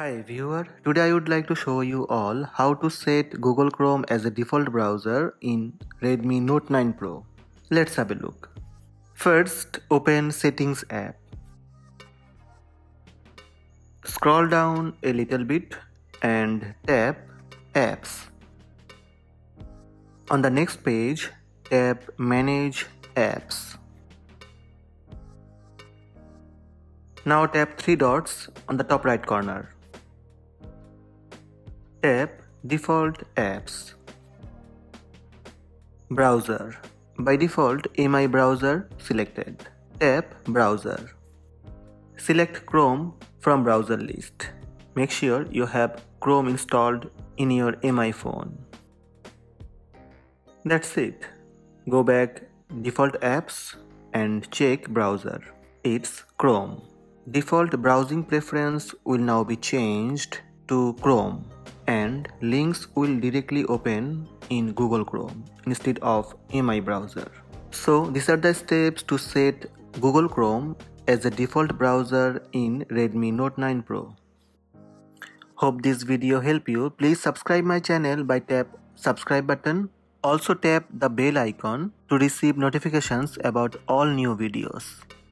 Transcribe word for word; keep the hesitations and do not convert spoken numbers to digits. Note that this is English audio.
Hi viewer, today I would like to show you all how to set Google Chrome as a default browser in Redmi Note nine Pro. Let's have a look. First, open Settings app. Scroll down a little bit and tap Apps. On the next page, tap Manage Apps. Now tap three dots on the top right corner. Tap Default Apps. Browser. By default, M I Browser selected. Tap Browser. Select Chrome from browser list. Make sure you have Chrome installed in your M I phone. That's it. Go back Default Apps and check Browser. It's Chrome. Default browsing preference will now be changed to Chrome, and links will directly open in Google Chrome instead of M I browser. So these are the steps to set Google Chrome as a default browser in Redmi Note nine Pro. Hope this video helped you. Please subscribe my channel by tap subscribe button. Also tap the bell icon to receive notifications about all new videos.